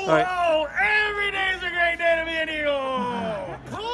All right. Whoa, every day is a great day to be an Eagle. Come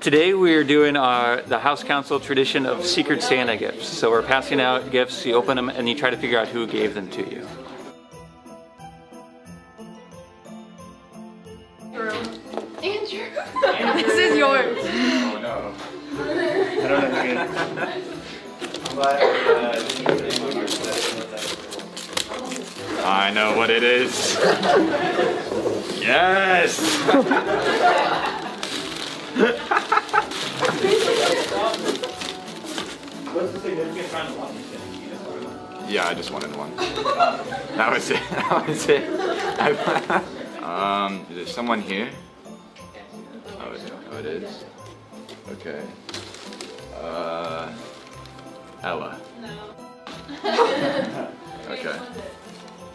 Today we are doing the House Council tradition of Secret Santa gifts. So we're passing out gifts, you open them and you try to figure out who gave them to you. Andrew. This is yours. Oh no. I don't know. I know what it is. Yes! What's the significant round of Washington? Yeah, I just wanted one. That was it. That was it. Is there someone here? Oh, it is. Okay. Ella. No. Okay.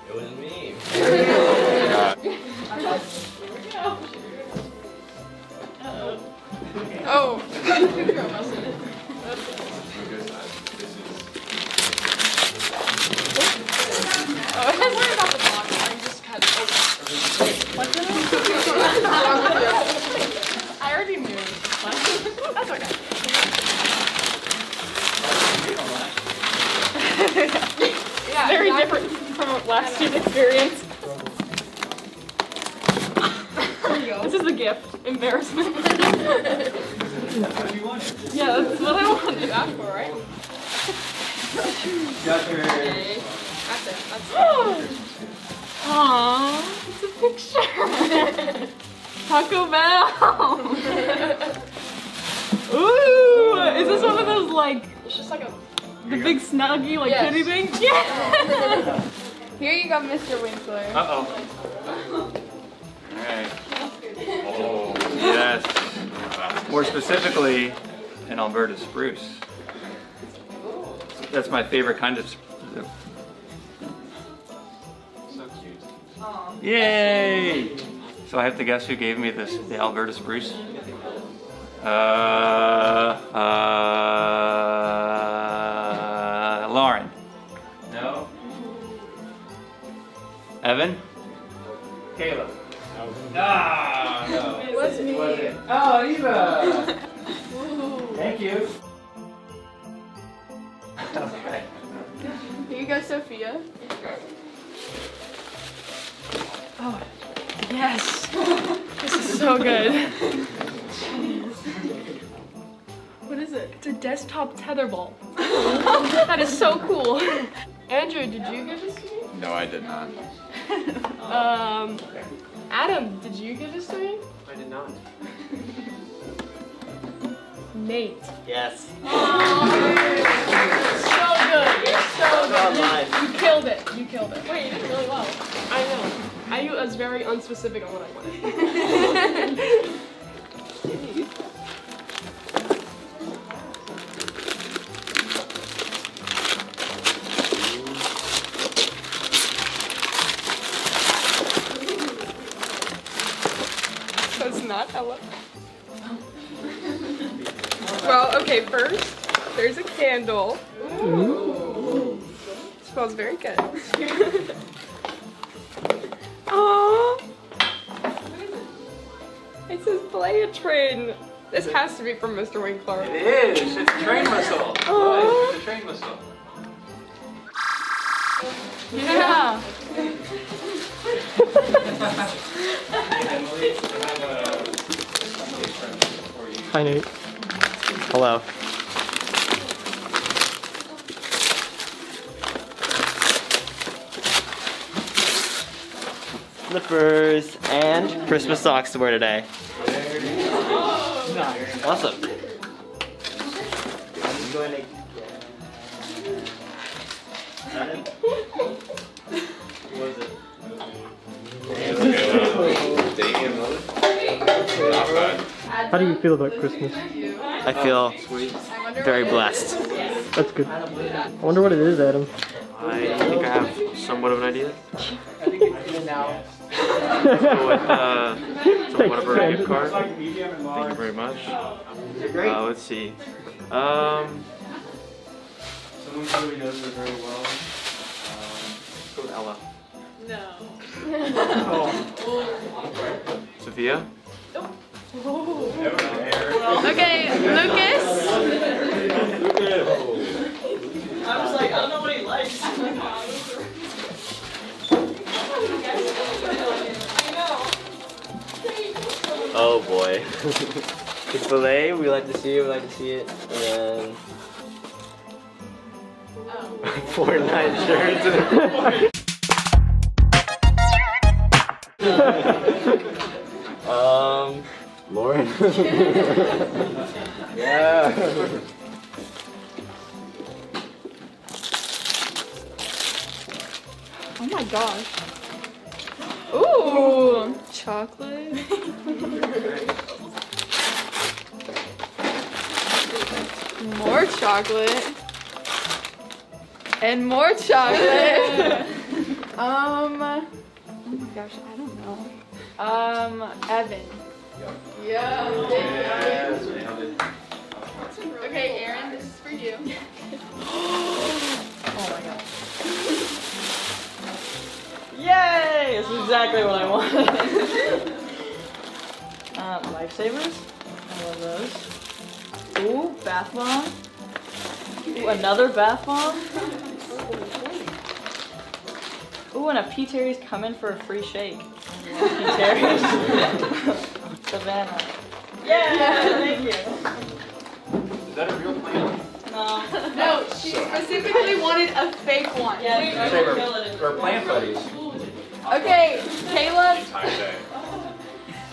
It was me. Oh! I didn't worry about the box, I just had to open it. What's in it? I already knew. That's okay. Yeah, very different from last year's experience. This is a gift. Embarrassment. Yeah, that's what I wanted. You asked for, right? Got her. Okay. That's it. That's it. Aww, it's a picture. Taco Bell. Ooh, is this one of those like? It's just like a the big snuggie, like teddy thing. Yeah. Here you go, Mr. Winkler. Uh oh. All right. Oh, yes. More specifically, an Alberta spruce. That's my favorite kind of spruce. So cute. Yay! So I have to guess who gave me this, the Alberta spruce? Lauren. No. Evan? Caleb. Ah, no. What's me? Oh, Eva! Thank you. Okay. Here you go, Sophia. Oh, yes! This is so good. Jeez. What is it? It's a desktop tetherball. That is so cool. Andrew, did you give this to me? No, I did not. Adam, did you give this to me? I did not. Nate. Yes. Oh, so good. You're so good. You killed it. You killed it. Wait, you did really well. I know. I was very unspecific on what I wanted. Well, okay, first, there's a candle. Ooh. It smells very good. Aww. It says play a train. This has to be from Mr. Winkler. It is. It's a train whistle. Oh, it's a train whistle. Yeah. Hi, Nate. Hello. slippers, and Christmas socks to wear today. Awesome. How do you feel about Christmas? I feel very blessed. That's good. I wonder what it is, Adam. I think I have somewhat of an idea. So whatever gift card. Thank you very much. Let's see. Someone who really knows her very well. Let's go with Ella. No. Oh. Sophia? Nope. Oh. Okay, Lucas. Lucas. I was like, I don't know what he likes. Oh boy. Chick-fil-A, we like to see it, And then... Fortnite shirts. Lauren. Yeah. Oh my gosh. Ooh, chocolate. More chocolate. And more chocolate. Oh my gosh, I don't know. Evan. Yeah. Okay, Aaron, this is for you. Oh my gosh. Yay! This is exactly what I wanted. Lifesavers. I love those. Ooh, bath bomb. Ooh, another bath bomb. Ooh, and a P. Terry's coming for a free shake. P. Terry's. Savannah. Yeah, thank you. Is that a real plan? No. No, she specifically wanted a fake one. Yeah, we're plant buddies. Okay, Caleb.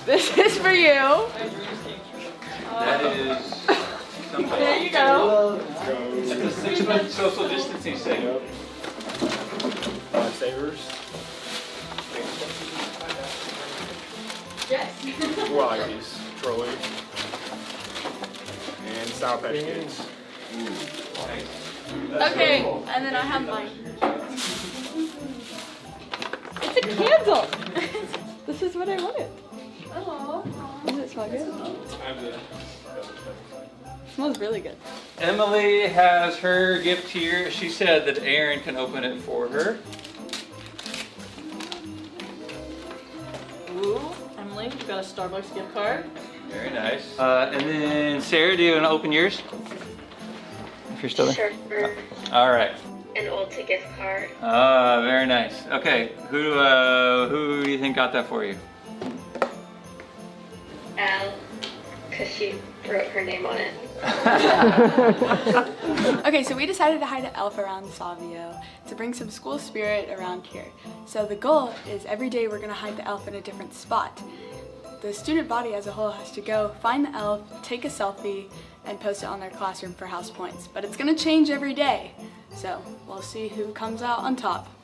This is for you. That is... There you go. It's a 6-foot social distancing segment. Savers. Yes. Wallies, Trolley. And Sour Patch Kids. Okay, and then I have mine. It's a candle! This is what I wanted. Aww. Does it smell good? Smells really good. Emily has her gift here. She said that Aaron can open it for her. Ooh, Emily, you got a Starbucks gift card. Very nice. And then Sarah, do you want to open yours? If you're still there. Sure. All right. An Ulta gift card. Ah, very nice. Okay, who do you think got that for you? Al, because she wrote her name on it. Okay, so we decided to hide an elf around Savio to bring some school spirit around here. So the goal is every day we're going to hide the elf in a different spot. The student body as a whole has to go find the elf, take a selfie, and post it on their classroom for house points. But it's going to change every day, so we'll see who comes out on top.